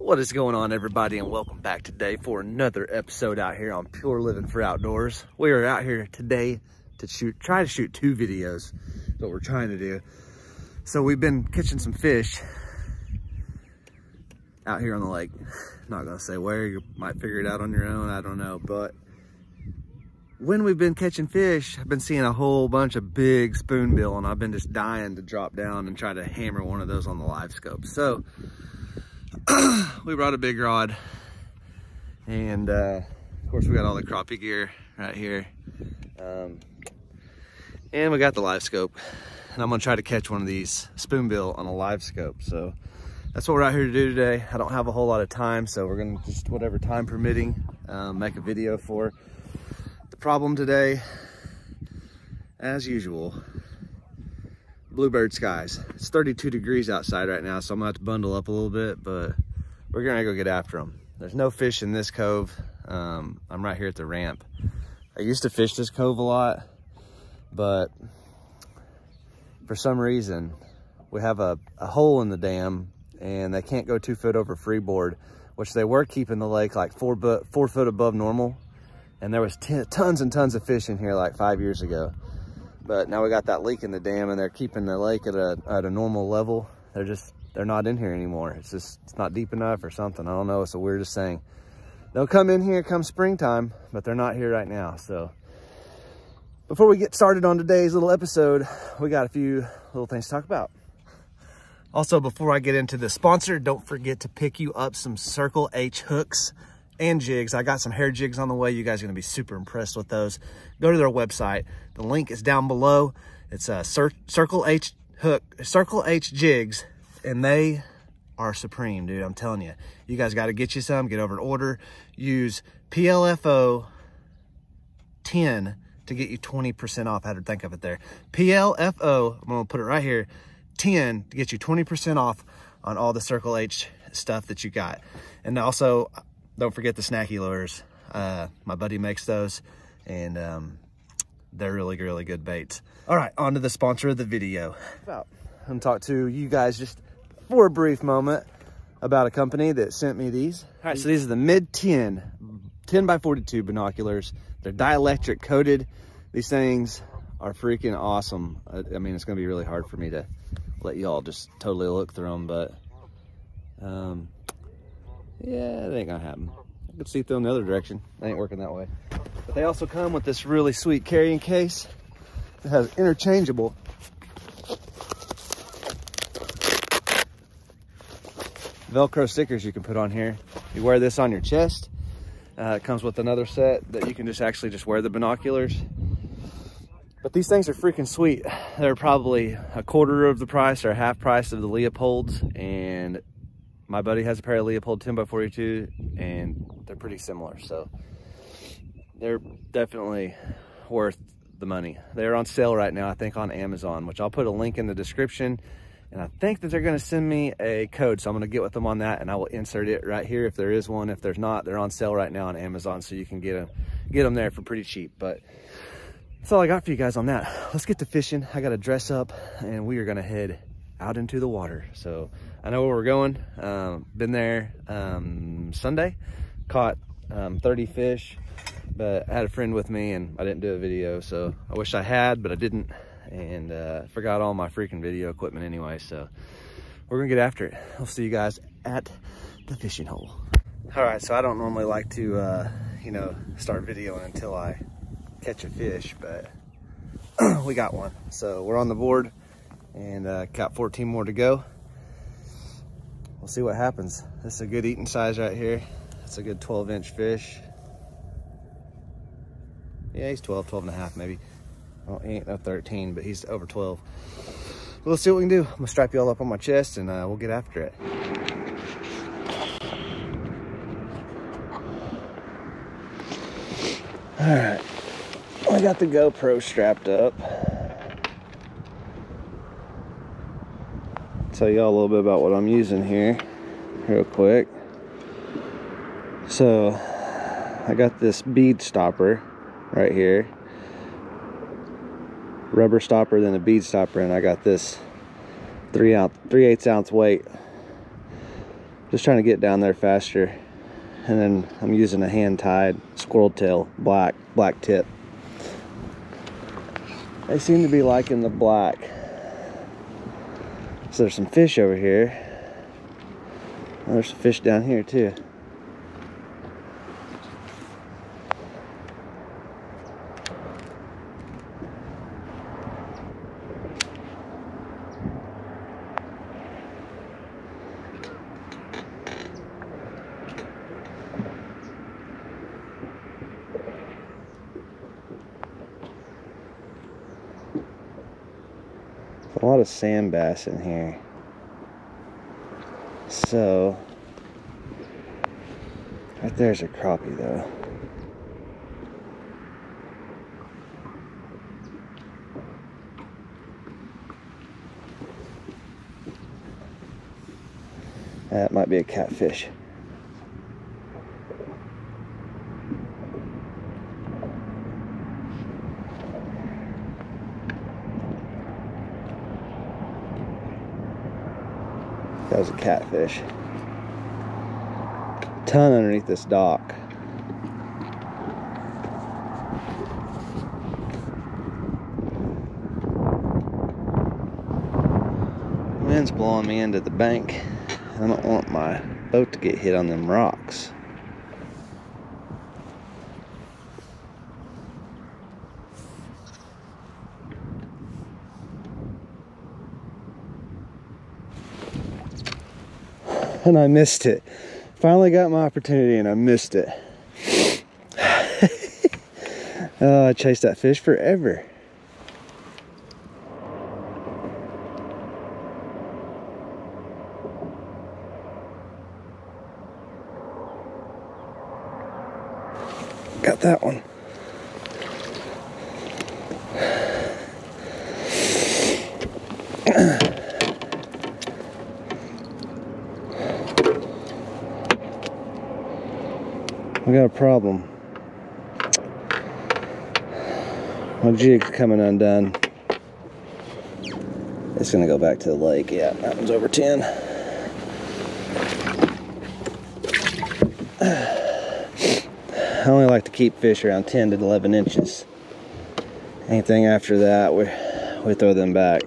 What is going on, everybody, and welcome back today for another episode out here on Pure Living for Outdoors. We are out here today to try to shoot two videos. That's what we're trying to do. So we've been catching some fish out here on the lake. Not gonna say where, you might figure it out on your own, I don't know. But when we've been catching fish, I've been seeing a whole bunch of big spoonbill, and I've been just dying to drop down and try to hammer one of those on the Livescope. So we brought a big rod, and of course we got all the crappie gear right here, and we got the Livescope, and I'm gonna try to catch one of these spoonbill on a Livescope. So that's what we're out here to do today. I don't have a whole lot of time, so we're gonna just, whatever time permitting, make a video for. The problem today, as usual, bluebird skies. It's 32 degrees outside right now, so I'm gonna have to bundle up a little bit, but we're gonna go get after them. There's no fish in this cove. I'm right here at the ramp. I used to fish this cove a lot, but for some reason we have a hole in the dam and they can't go 2 foot over freeboard, which they were keeping the lake like 4 foot above normal, and there was tons and tons of fish in here like 5 years ago. But now we got that leak in the dam, and they're keeping the lake at a normal level. They're not in here anymore. It's not deep enough or something. I don't know. It's the weirdest thing. They'll come in here come springtime, but they're not here right now. So before we get started on today's little episode, we got a few little things to talk about. Also, before I get into the sponsor, don't forget to pick you up some Circle H hooks and jigs. I got some hair jigs on the way. You guys are going to be super impressed with those. Go to their website. The link is down below. It's Circle H jigs, and they are supreme, dude. I'm telling you. You guys got to get you some. Get over and order. Use PLFO10 to get you 20% off. I had to think of it there. PLFO, I'm going to put it right here, 10 to get you 20% off on all the Circle H stuff that you got. And also, don't forget the Snacky Lures. My buddy makes those, and they're really, really good baits. All right, on to the sponsor of the video. I'm gonna talk to you guys just for a brief moment about a company that sent me these. All right, so these are the Mid-Ten 10x42 binoculars. They're dielectric coated. These things are freaking awesome. I mean, it's gonna be really hard for me to let y'all just totally look through them, but yeah, it ain't gonna happen. I could see through in the other direction. They ain't working that way. But they also come with this really sweet carrying case that has interchangeable Velcro stickers you can put on here. You wear this on your chest. It comes with another set that you can just actually just wear the binoculars. But these things are freaking sweet. They're probably a quarter of the price or half price of the Leopolds, and my buddy has a pair of Leupold 10x42, and they're pretty similar, so they're definitely worth the money. They're on sale right now, I think, on Amazon, which I'll put a link in the description, and I think that they're going to send me a code, so I'm going to get with them on that, and I will insert it right here if there is one. If there's not, they're on sale right now on Amazon, so you can get them there for pretty cheap. But that's all I got for you guys on that. Let's get to fishing. I got to dress up, and we are going to head out into the water. So I know where we're going. Been there Sunday, caught 30 fish, but I had a friend with me and I didn't do a video, so I wish I had, but I didn't, and forgot all my freaking video equipment anyway. So we're gonna get after it. I'll see you guys at the fishing hole. All right, so I don't normally like to you know, start videoing until I catch a fish, but we got one, so we're on the board. And got 14 more to go. We'll see what happens. This is a good eating size right here. It's a good 12-inch fish. Yeah, he's 12 and a half maybe. Well, he ain't no 13, but he's over 12. We'll see what we can do. I'm gonna strap y'all up on my chest, and we'll get after it. All right, I got the GoPro strapped up. Tell y'all a little bit about what I'm using here real quick. So I got this bead stopper right here, rubber stopper, then a bead stopper, and I got this 3/8 ounce weight Just trying to get down there faster. And then I'm using a hand-tied squirrel tail, black tip. They seem to be liking the black. So there's some fish over here. Oh, there's some fish down here too. A lot of sand bass in here, so right there's a crappie though. That might be a catfish. That was a catfish. A ton underneath this dock. Wind's blowing me into the bank. I don't want my boat to get hit on them rocks. And I missed it. Finally got my opportunity and I missed it. Oh, I chased that fish forever. Got that one. I got a problem. My jig's coming undone. It's gonna go back to the lake. Yeah, that one's over 10. I only like to keep fish around 10 to 11 inches. Anything after that, we throw them back.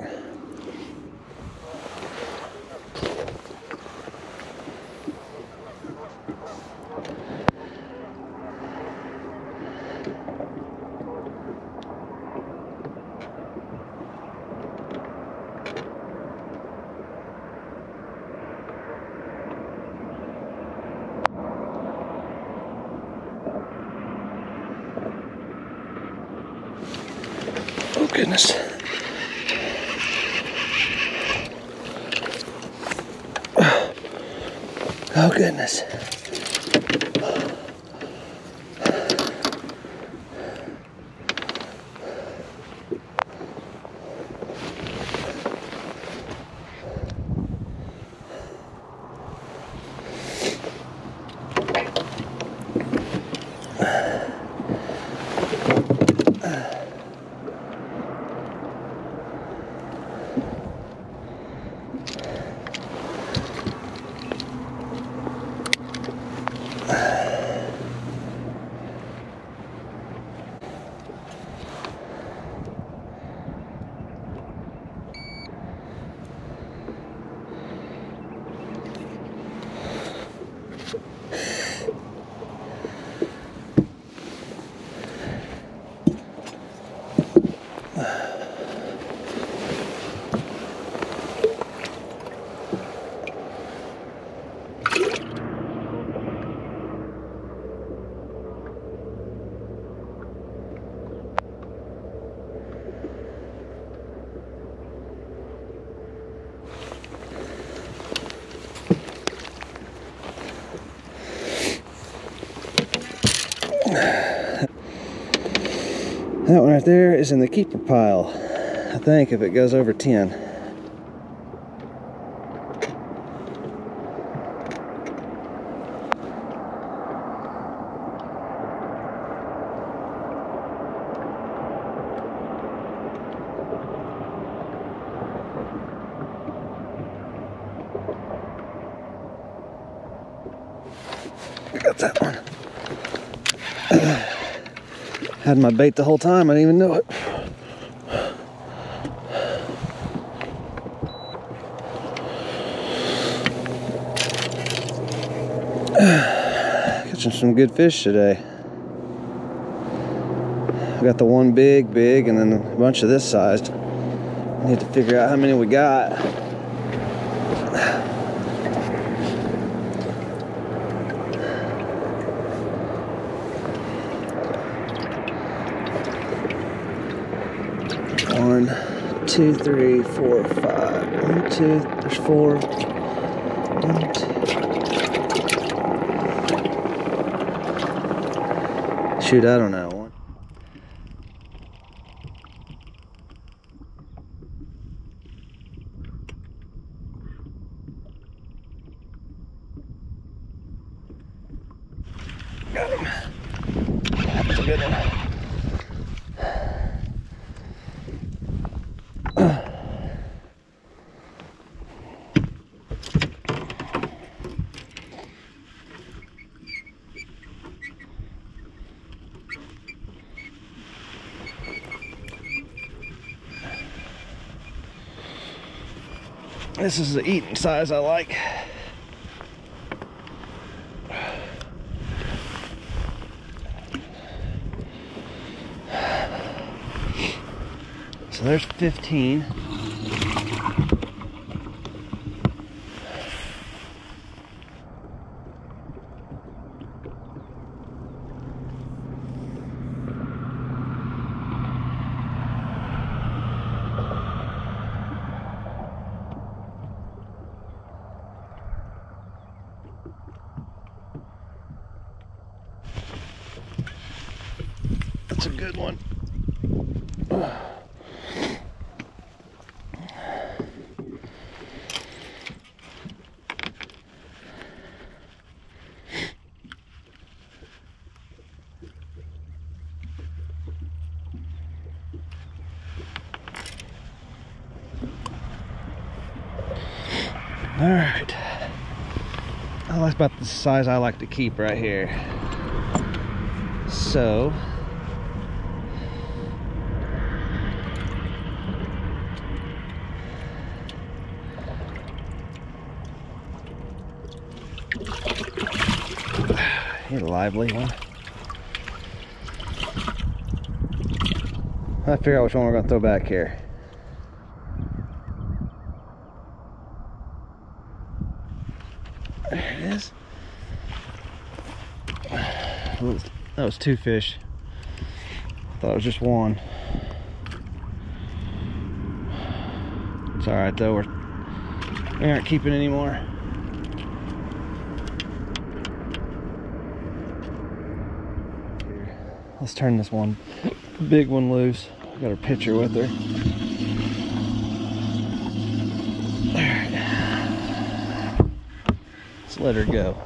Goodness. Oh, goodness. That one right there is in the keeper pile, I think, if it goes over 10. I got that one. Had my bait the whole time, I didn't even know it. Catching some good fish today. We got the one big, and then a bunch of this size. We need to figure out how many we got. One, two, three, four, five. One, two, there's four. One, two. Shoot, I don't know. This is the eating size I like. So there's 15. Alright, that's about the size I like to keep right here. So, here's a lively one. I'll figure out which one we're going to throw back here. That was two fish. I thought it was just one. It's alright though, we aren't keeping any more. Let's turn this one big one loose. I got her picture with her. There. Let's let her go.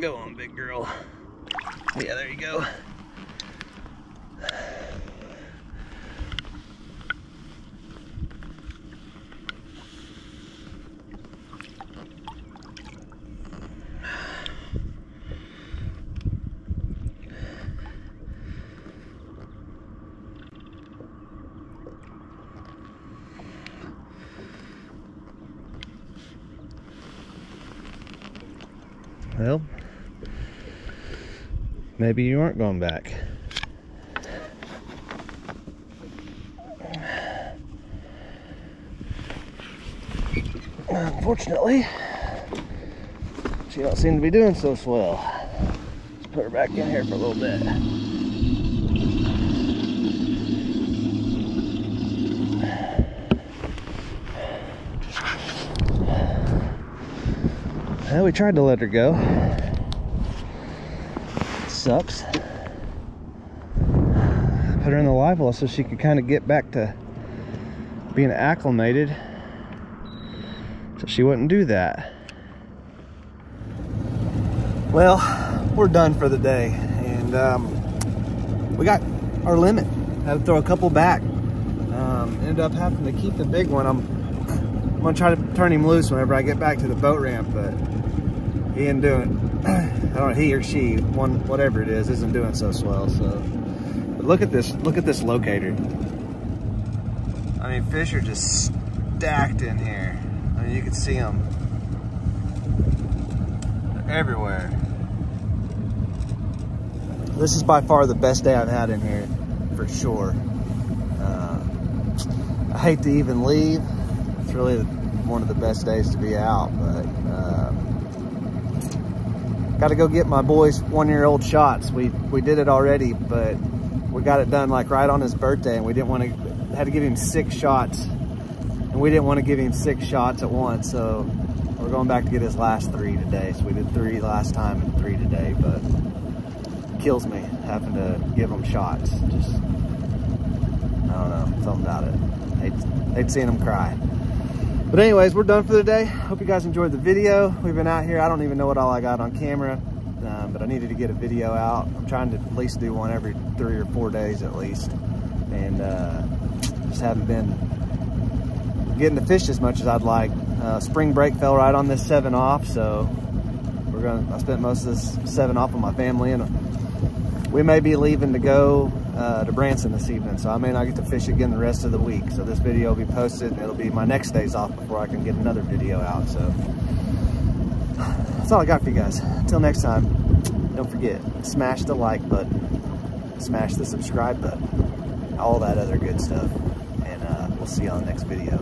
Go on, big girl. Yeah, there you go. Well, maybe you aren't going back. Unfortunately, she don't seem to be doing so swell. Let's put her back in here for a little bit. Well, we tried to let her go. Sucks. Put her in the live well so she could kind of get back to being acclimated, so she wouldn't do that. Well, we're done for the day, and we got our limit. I had to throw a couple back. Ended up having to keep the big one. I'm gonna try to turn him loose whenever I get back to the boat ramp, but he isn't doing it. I don't know, he or she, one, whatever it is, isn't doing so swell. So, but look at this locator. I mean, fish are just stacked in here. I mean, you can see them. They're everywhere. This is by far the best day I've had in here, for sure. I hate to even leave. It's really one of the best days to be out, but gotta go get my boy's one-year-old shots. We did it already, but we got it done like right on his birthday, and we didn't want to, had to give him 6 shots, and we didn't want to give him 6 shots at once, so we're going back to get his last 3 today. So we did 3 last time and 3 today, but it kills me having to give him shots. Just, I don't know, something about it. Hate seeing him cry. But anyways, we're done for the day. Hope you guys enjoyed the video. We've been out here. I don't even know what all I got on camera, but I needed to get a video out. I'm trying to at least do one every 3 or 4 days at least. And just haven't been getting to fish as much as I'd like. Spring break fell right on this 7 off, so I spent most of this 7 off with my family, and we may be leaving to go to Branson this evening, so I may not get to fish again the rest of the week. So this video will be posted, and it'll be my next days off before I can get another video out. So that's all I got for you guys. Until next time, don't forget, smash the like button, smash the subscribe button, all that other good stuff, and we'll see you on the next video.